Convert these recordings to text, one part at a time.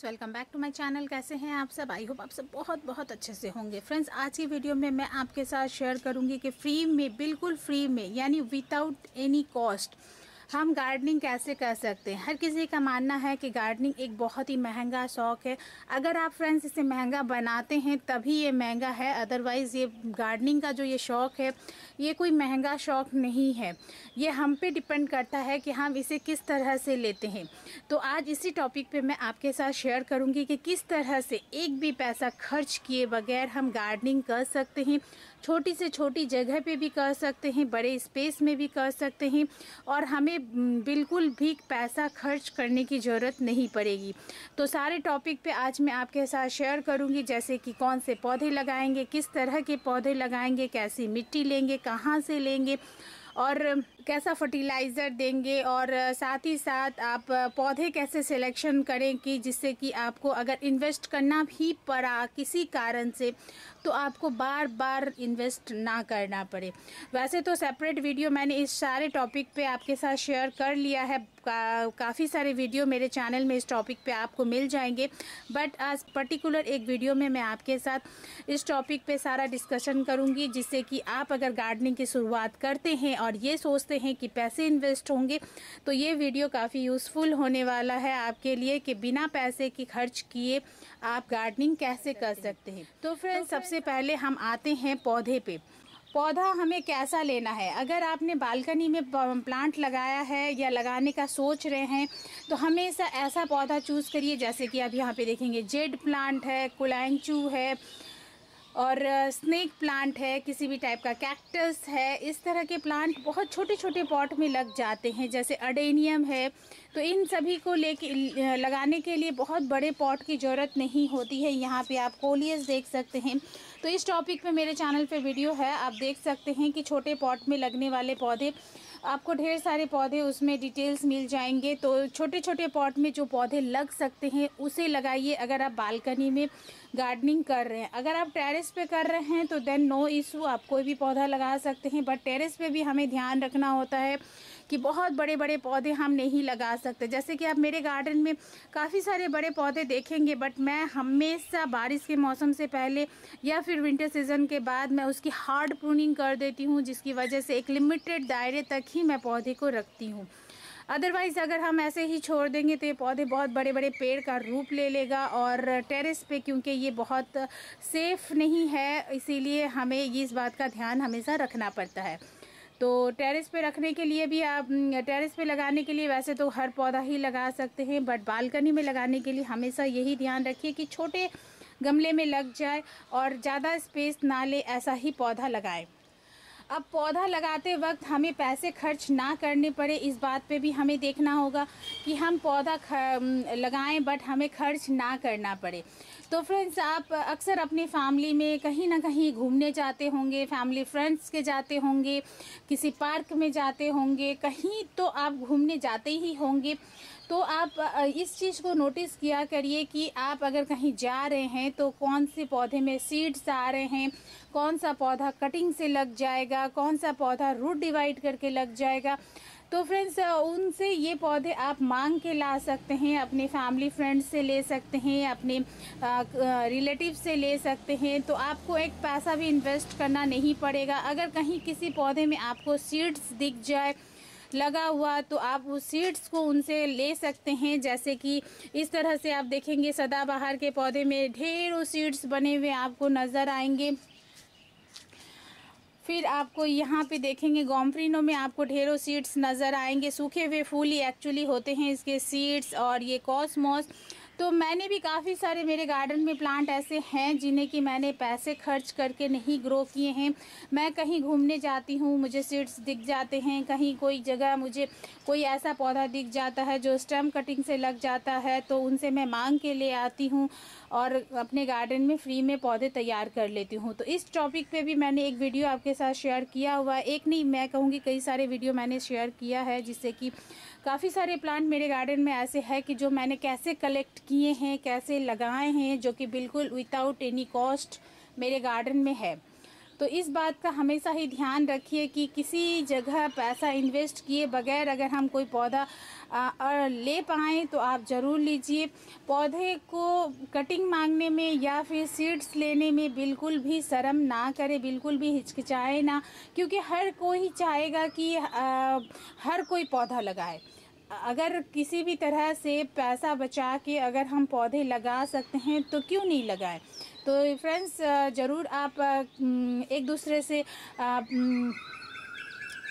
Friends, welcome back to my channel. कैसे हैं आप सब? आई होप आप सब बहुत बहुत अच्छे से होंगे। फ्रेंड्स, आज की वीडियो में मैं आपके साथ शेयर करूंगी कि फ्री में, बिल्कुल फ्री में यानी विदाउट एनी कॉस्ट हम गार्डनिंग कैसे कर सकते हैं। हर किसी का मानना है कि गार्डनिंग एक बहुत ही महंगा शौक़ है। अगर आप फ्रेंड्स इसे महंगा बनाते हैं तभी ये महंगा है, अदरवाइज़ ये गार्डनिंग का जो ये शौक़ है ये कोई महंगा शौक़ नहीं है। ये हम पे डिपेंड करता है कि हम इसे किस तरह से लेते हैं। तो आज इसी टॉपिक पे मैं आपके साथ शेयर करूँगी कि किस तरह से एक भी पैसा खर्च किए बगैर हम गार्डनिंग कर सकते हैं। छोटी से छोटी जगह पे भी कर सकते हैं, बड़े स्पेस में भी कर सकते हैं और हमें बिल्कुल भी पैसा खर्च करने की ज़रूरत नहीं पड़ेगी। तो सारे टॉपिक पे आज मैं आपके साथ शेयर करूंगी, जैसे कि कौन से पौधे लगाएंगे, किस तरह के पौधे लगाएंगे, कैसी मिट्टी लेंगे, कहाँ से लेंगे और कैसा फर्टिलाइज़र देंगे, और साथ ही साथ आप पौधे कैसे सिलेक्शन करें कि जिससे कि आपको अगर इन्वेस्ट करना भी पड़ा किसी कारण से तो आपको बार बार इन्वेस्ट ना करना पड़े। वैसे तो सेपरेट वीडियो मैंने इस सारे टॉपिक पे आपके साथ शेयर कर लिया है। काफ़ी सारे वीडियो मेरे चैनल में इस टॉपिक पे आपको मिल जाएंगे, बट आज पर्टिकुलर एक वीडियो में मैं आपके साथ इस टॉपिक पे सारा डिस्कशन करूँगी, जिससे कि आप अगर गार्डनिंग की शुरुआत करते हैं और ये सोचते हैं कि पैसे इन्वेस्ट होंगे तो ये वीडियो काफ़ी यूज़फुल होने वाला है आपके लिए कि बिना पैसे की खर्च किए आप गार्डनिंग कैसे कर सकते हैं। तो फ्रेंड्स, सबसे पहले हम आते हैं पौधे पे। पौधा हमें कैसा लेना है? अगर आपने बालकनी में प्लांट लगाया है या लगाने का सोच रहे हैं तो हमेशा ऐसा पौधा चूज़ करिए, जैसे कि आप यहाँ पे देखेंगे जेड प्लांट है, कुलांचू है और स्नेक प्लांट है, किसी भी टाइप का कैक्टस है। इस तरह के प्लांट बहुत छोटे छोटे पॉट में लग जाते हैं, जैसे अडेनियम है। तो इन सभी को लेके लगाने के लिए बहुत बड़े पॉट की ज़रूरत नहीं होती है। यहाँ पे आप कोलियस देख सकते हैं। तो इस टॉपिक पे मेरे चैनल पे वीडियो है, आप देख सकते हैं कि छोटे पॉट में लगने वाले पौधे, आपको ढेर सारे पौधे उसमें डिटेल्स मिल जाएंगे। तो छोटे छोटे पॉट में जो पौधे लग सकते हैं उसे लगाइए अगर आप बालकनी में गार्डनिंग कर रहे हैं। अगर आप टेरेस पे कर रहे हैं तो देन नो इशू, आप कोई भी पौधा लगा सकते हैं, बट टेरेस पे भी हमें ध्यान रखना होता है कि बहुत बड़े बड़े पौधे हम नहीं लगा सकते। जैसे कि आप मेरे गार्डन में काफ़ी सारे बड़े पौधे देखेंगे, बट मैं हमेशा बारिश के मौसम से पहले या फिर विंटर सीजन के बाद मैं उसकी हार्ड प्रूनिंग कर देती हूँ, जिसकी वजह से एक लिमिटेड दायरे तक ही मैं पौधे को रखती हूँ। अदरवाइज़ अगर हम ऐसे ही छोड़ देंगे तो ये पौधे बहुत बड़े बड़े पेड़ का रूप ले लेगा। और टेरेस पे क्योंकि ये बहुत सेफ़ नहीं है, इसीलिए हमें इस बात का ध्यान हमेशा रखना पड़ता है। तो टेरेस पे रखने के लिए भी आप टेरेस पे लगाने के लिए वैसे तो हर पौधा ही लगा सकते हैं, बट बालकनी में लगाने के लिए हमेशा यही ध्यान रखिए कि छोटे गमले में लग जाए और ज़्यादा स्पेस ना ले, ऐसा ही पौधा लगाएं। अब पौधा लगाते वक्त हमें पैसे खर्च ना करने पड़े, इस बात पे भी हमें देखना होगा कि हम पौधा लगाएं बट हमें खर्च ना करना पड़े। तो फ्रेंड्स, आप अक्सर अपने फैमिली में कहीं ना कहीं घूमने जाते होंगे, फैमिली फ्रेंड्स के जाते होंगे, किसी पार्क में जाते होंगे, कहीं तो आप घूमने जाते ही होंगे। तो आप इस चीज़ को नोटिस किया करिए कि आप अगर कहीं जा रहे हैं तो कौन से पौधे में सीड्स आ रहे हैं, कौन सा पौधा कटिंग से लग जाएगा, कौन सा पौधा रूट डिवाइड करके लग जाएगा। तो फ्रेंड्स, उनसे ये पौधे आप मांग के ला सकते हैं, अपने फैमिली फ्रेंड्स से ले सकते हैं, अपने रिलेटिव से ले सकते हैं। तो आपको एक पैसा भी इन्वेस्ट करना नहीं पड़ेगा। अगर कहीं किसी पौधे में आपको सीड्स दिख जाए लगा हुआ तो आप उस सीड्स को उनसे ले सकते हैं। जैसे कि इस तरह से आप देखेंगे सदाबहार के पौधे में ढेरों सीड्स बने हुए आपको नज़र आएंगे। फिर आपको यहाँ पे देखेंगे गॉम्फ्रिनो में आपको ढेरों सीड्स नज़र आएंगे, सूखे हुए फूल ही एक्चुअली होते हैं इसके सीड्स। और ये कॉस्मोस, तो मैंने भी काफ़ी सारे मेरे गार्डन में प्लांट ऐसे हैं जिन्हें कि मैंने पैसे खर्च करके नहीं ग्रो किए हैं। मैं कहीं घूमने जाती हूँ, मुझे सीड्स दिख जाते हैं, कहीं कोई जगह मुझे कोई ऐसा पौधा दिख जाता है जो स्टेम कटिंग से लग जाता है, तो उनसे मैं मांग के ले आती हूँ और अपने गार्डन में फ्री में पौधे तैयार कर लेती हूँ। तो इस टॉपिक पर भी मैंने एक वीडियो आपके साथ शेयर किया हुआ, एक नहीं मैं कहूँगी कई सारे वीडियो मैंने शेयर किया है, जिससे कि काफ़ी सारे प्लांट मेरे गार्डन में ऐसे हैं कि जो मैंने कैसे कलेक्ट किए हैं, कैसे लगाए हैं, जो कि बिल्कुल विदाउट एनी कॉस्ट मेरे गार्डन में है। तो इस बात का हमेशा ही ध्यान रखिए कि किसी जगह पैसा इन्वेस्ट किए बगैर अगर हम कोई पौधा ले पाएँ तो आप ज़रूर लीजिए। पौधे को कटिंग मांगने में या फिर सीड्स लेने में बिल्कुल भी शर्म ना करें, बिल्कुल भी हिचकिचाए ना, क्योंकि हर कोई चाहेगा कि हर कोई पौधा लगाए। अगर किसी भी तरह से पैसा बचा के अगर हम पौधे लगा सकते हैं तो क्यों नहीं लगाएं। तो फ्रेंड्स ज़रूर आप एक दूसरे से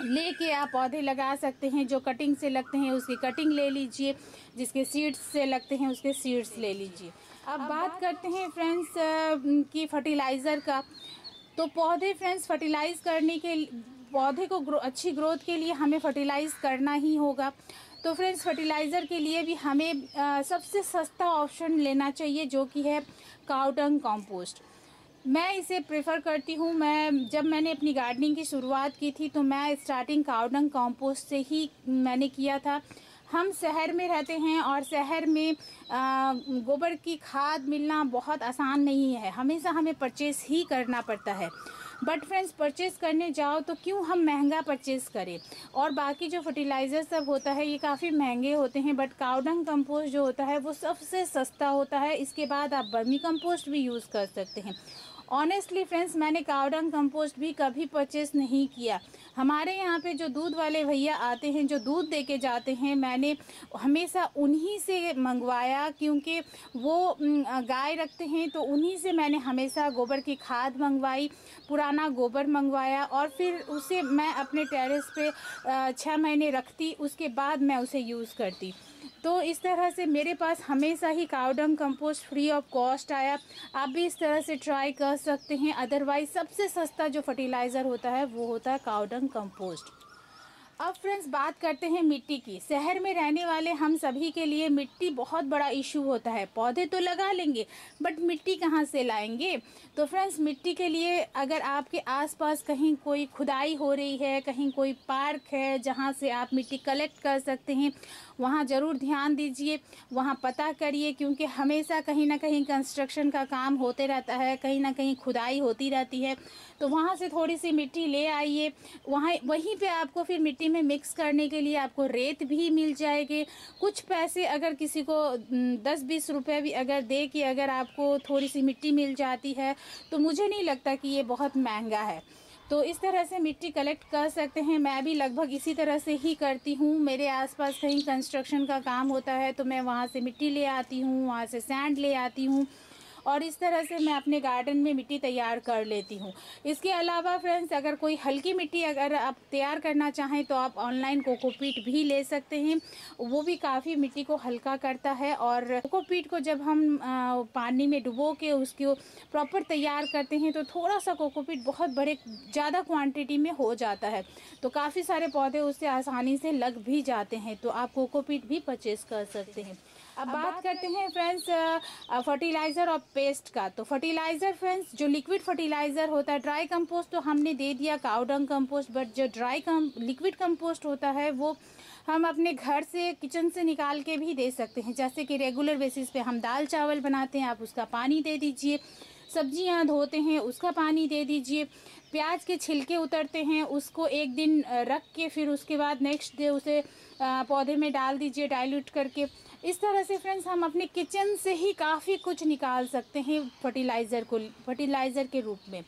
लेके आप पौधे लगा सकते हैं। जो कटिंग से लगते हैं उसकी कटिंग ले लीजिए, जिसके सीड्स से लगते हैं उसके सीड्स ले लीजिए। अब बात करते हैं फ्रेंड्स कि फर्टिलाइज़र का। तो पौधे फ्रेंड्स फर्टिलाइज़ करने के, पौधे को अच्छी ग्रोथ के लिए हमें फर्टिलाइज़ करना ही होगा। तो फ्रेंड्स फर्टिलाइज़र के लिए भी हमें सबसे सस्ता ऑप्शन लेना चाहिए जो कि है काउडंग कंपोस्ट। मैं इसे प्रेफर करती हूँ। जब मैंने अपनी गार्डनिंग की शुरुआत की थी तो मैं स्टार्टिंग काउडंग कंपोस्ट से ही मैंने किया था। हम शहर में रहते हैं और शहर में गोबर की खाद मिलना बहुत आसान नहीं है, हमेशा हमें परचेस ही करना पड़ता है। बट फ्रेंड्स परचेस करने जाओ तो क्यों हम महंगा परचेस करें, और बाकी जो फर्टिलाइज़र सब होता है ये काफ़ी महंगे होते हैं, बट काउडंग कंपोस्ट जो होता है वो सबसे सस्ता होता है। इसके बाद आप बर्मी कंपोस्ट भी यूज़ कर सकते हैं। ऑनेस्टली फ्रेंड्स मैंने काउडंग कंपोस्ट भी कभी परचेस नहीं किया। हमारे यहाँ पे जो दूध वाले भैया आते हैं जो दूध दे के जाते हैं, मैंने हमेशा उन्हीं से मंगवाया, क्योंकि वो गाय रखते हैं तो उन्हीं से मैंने हमेशा गोबर की खाद मंगवाई, पुराना गोबर मंगवाया और फिर उसे मैं अपने टेरेस पे 6 महीने रखती, उसके बाद मैं उसे यूज़ करती। तो इस तरह से मेरे पास हमेशा ही cow dung compost free of cost आया। आप भी इस तरह से ट्राई कर सकते हैं। अदरवाइज सबसे सस्ता जो फर्टिलाइज़र होता है वो होता है काउडंग कंपोस्ट। अब फ्रेंड्स बात करते हैं मिट्टी की। शहर में रहने वाले हम सभी के लिए मिट्टी बहुत बड़ा इशू होता है। पौधे तो लगा लेंगे बट मिट्टी कहाँ से लाएंगे। तो फ्रेंड्स मिट्टी के लिए अगर आपके आसपास कहीं कोई खुदाई हो रही है, कहीं कोई पार्क है जहाँ से आप मिट्टी कलेक्ट कर सकते हैं, वहाँ ज़रूर ध्यान दीजिए, वहाँ पता करिए, क्योंकि हमेशा कहीं ना कहीं कंस्ट्रक्शन का काम होते रहता है, कहीं ना कहीं खुदाई होती रहती है। तो वहाँ से थोड़ी सी मिट्टी ले आइए, वहीं पे आपको फिर मिट्टी में मिक्स करने के लिए आपको रेत भी मिल जाएगी। कुछ पैसे अगर किसी को 10-20 रुपये भी अगर दे के अगर आपको थोड़ी सी मिट्टी मिल जाती है तो मुझे नहीं लगता कि ये बहुत महंगा है। तो इस तरह से मिट्टी कलेक्ट कर सकते हैं। मैं भी लगभग इसी तरह से ही करती हूँ। मेरे आसपास कहीं कंस्ट्रक्शन का काम होता है तो मैं वहाँ से मिट्टी ले आती हूँ, वहाँ से सैंड ले आती हूँ और इस तरह से मैं अपने गार्डन में मिट्टी तैयार कर लेती हूँ। इसके अलावा फ्रेंड्स अगर कोई हल्की मिट्टी अगर आप तैयार करना चाहें तो आप ऑनलाइन कोकोपीट भी ले सकते हैं, वो भी काफ़ी मिट्टी को हल्का करता है। और कोकोपीट को जब हम पानी में डुबो के उसको प्रॉपर तैयार करते हैं तो थोड़ा सा कोकोपीट बहुत ज़्यादा क्वान्टिटी में हो जाता है, तो काफ़ी सारे पौधे उससे आसानी से लग भी जाते हैं। तो आप कोकोपीट भी परचेस कर सकते हैं। अब बात करते हैं फ्रेंड्स फर्टिलाइज़र और पेस्ट का। तो फर्टिलाइज़र फ्रेंड्स जो लिक्विड फर्टिलाइज़र होता है, ड्राई कंपोस्ट तो हमने दे दिया काउडंग कंपोस्ट, बट जो लिक्विड कंपोस्ट होता है वो हम अपने घर से, किचन से निकाल के भी दे सकते हैं। जैसे कि रेगुलर बेसिस पे हम दाल चावल बनाते हैं, आप उसका पानी दे दीजिए, सब्जियां धोते हैं उसका पानी दे दीजिए, प्याज के छिलके उतरते हैं उसको एक दिन रख के फिर उसके बाद नेक्स्ट डे उसे पौधे में डाल दीजिए डाइल्यूट करके। इस तरह से फ्रेंड्स हम अपने किचन से ही काफ़ी कुछ निकाल सकते हैं फर्टिलाइज़र के रूप में।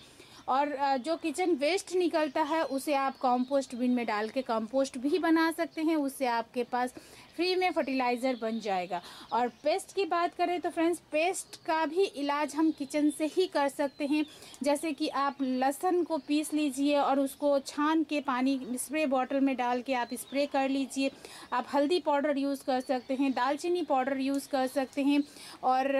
और जो किचन वेस्ट निकलता है उसे आप कंपोस्ट बिन में डाल के कंपोस्ट भी बना सकते हैं, उससे आपके पास फ्री में फर्टिलाइज़र बन जाएगा। और पेस्ट की बात करें तो फ्रेंड्स पेस्ट का भी इलाज हम किचन से ही कर सकते हैं। जैसे कि आप लहसुन को पीस लीजिए और उसको छान के पानी स्प्रे बॉटल में डाल के आप स्प्रे कर लीजिए। आप हल्दी पाउडर यूज़ कर सकते हैं, दालचीनी पाउडर यूज़ कर सकते हैं और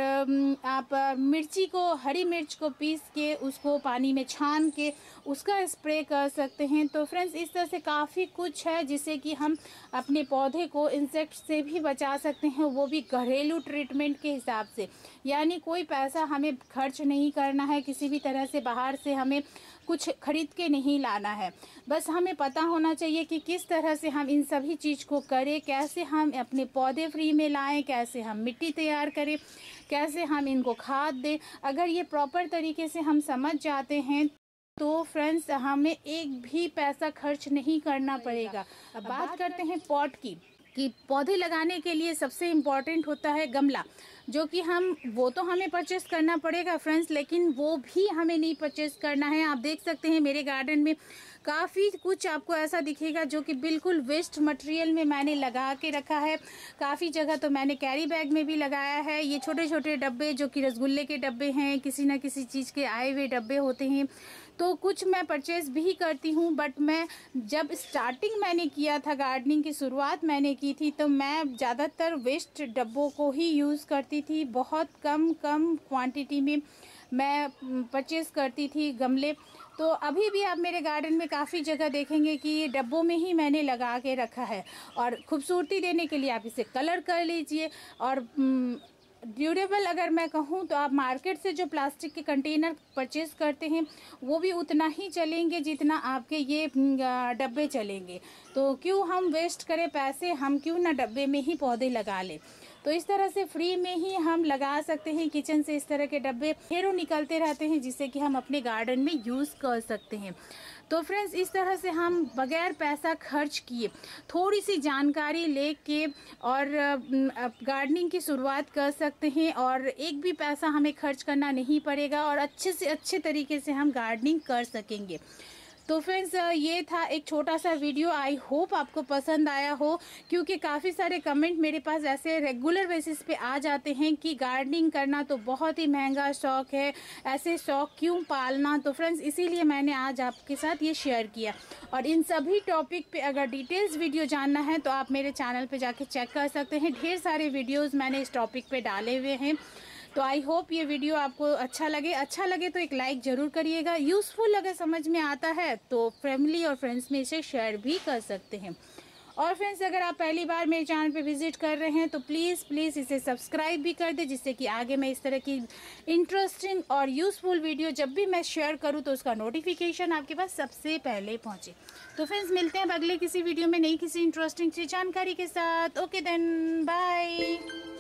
आप मिर्ची को, हरी मिर्च को पीस के उसको पानी में छान के उसका स्प्रे कर सकते हैं। तो फ्रेंड्स इस तरह से काफ़ी कुछ है जिससे कि हम अपने पौधे को इंसेक्ट से भी बचा सकते हैं, वो भी घरेलू ट्रीटमेंट के हिसाब से, यानी कोई पैसा हमें खर्च नहीं करना है, किसी भी तरह से बाहर से हमें कुछ खरीद के नहीं लाना है। बस हमें पता होना चाहिए कि किस तरह से हम इन सभी चीज़ को करें, कैसे हम अपने पौधे फ्री में लाएं, कैसे हम मिट्टी तैयार करें, कैसे हम इनको खाद दें। अगर ये प्रॉपर तरीके से हम समझ जाते हैं तो फ्रेंड्स हमें एक भी पैसा खर्च नहीं करना पड़ेगा। अब बात करते हैं पॉट की कि पौधे लगाने के लिए सबसे इम्पॉर्टेंट होता है गमला, जो कि हम वो तो हमें परचेस करना पड़ेगा फ्रेंड्स, लेकिन वो भी हमें नहीं परचेस करना है। आप देख सकते हैं मेरे गार्डन में काफ़ी कुछ आपको ऐसा दिखेगा जो कि बिल्कुल वेस्ट मटेरियल में मैंने लगा के रखा है। काफ़ी जगह तो मैंने कैरी बैग में भी लगाया है। ये छोटे छोटे डब्बे जो कि रसगुल्ले के डब्बे हैं, किसी न किसी चीज़ के आए हुए डब्बे होते हैं, तो कुछ मैं परचेज़ भी करती हूँ। बट मैं जब स्टार्टिंग मैंने किया था, गार्डनिंग की शुरुआत मैंने की थी, तो मैं ज़्यादातर वेस्ट डब्बों को ही यूज़ करती थी। बहुत कम क्वांटिटी में मैं परचेज़ करती थी गमले। तो अभी भी आप मेरे गार्डन में काफ़ी जगह देखेंगे कि ये डब्बों में ही मैंने लगा के रखा है। और खूबसूरती देने के लिए आप इसे कलर कर लीजिए। और ड्यूरेबल अगर मैं कहूँ तो आप मार्केट से जो प्लास्टिक के कंटेनर परचेज़ करते हैं वो भी उतना ही चलेंगे जितना आपके ये डब्बे चलेंगे। तो क्यों हम वेस्ट करें पैसे, हम क्यों ना डब्बे में ही पौधे लगा लें। तो इस तरह से फ्री में ही हम लगा सकते हैं। किचन से इस तरह के डब्बे ढेरों निकलते रहते हैं जिसे कि हम अपने गार्डन में यूज़ कर सकते हैं। तो फ्रेंड्स इस तरह से हम बगैर पैसा खर्च किए थोड़ी सी जानकारी ले के और गार्डनिंग की शुरुआत कर सकते हैं और एक भी पैसा हमें खर्च करना नहीं पड़ेगा और अच्छे से अच्छे तरीके से हम गार्डनिंग कर सकेंगे। तो फ्रेंड्स ये था एक छोटा सा वीडियो, आई होप आपको पसंद आया हो, क्योंकि काफ़ी सारे कमेंट मेरे पास ऐसे रेगुलर बेसिस पे आ जाते हैं कि गार्डनिंग करना तो बहुत ही महंगा शौक़ है, ऐसे शौक़ क्यों पालना। तो फ्रेंड्स इसीलिए मैंने आज आपके साथ ये शेयर किया। और इन सभी टॉपिक पे अगर डिटेल्स वीडियो जानना है तो आप मेरे चैनल पर जाके चेक कर सकते हैं। ढेर सारे वीडियोज़ मैंने इस टॉपिक पर डाले हुए हैं। तो आई होप ये वीडियो आपको अच्छा लगे तो एक लाइक ज़रूर करिएगा। यूज़फुल अगर समझ में आता है तो फैमिली और फ्रेंड्स में इसे शेयर भी कर सकते हैं। और फ्रेंड्स अगर आप पहली बार मेरे चैनल पे विजिट कर रहे हैं तो प्लीज़ इसे सब्सक्राइब भी कर दें, जिससे कि आगे मैं इस तरह की इंटरेस्टिंग और यूज़फुल वीडियो जब भी मैं शेयर करूँ तो उसका नोटिफिकेशन आपके पास सबसे पहले पहुँचे। तो फ्रेंड्स मिलते हैं अगले किसी वीडियो में नई किसी इंटरेस्टिंग जानकारी के साथ। Okay then, bye.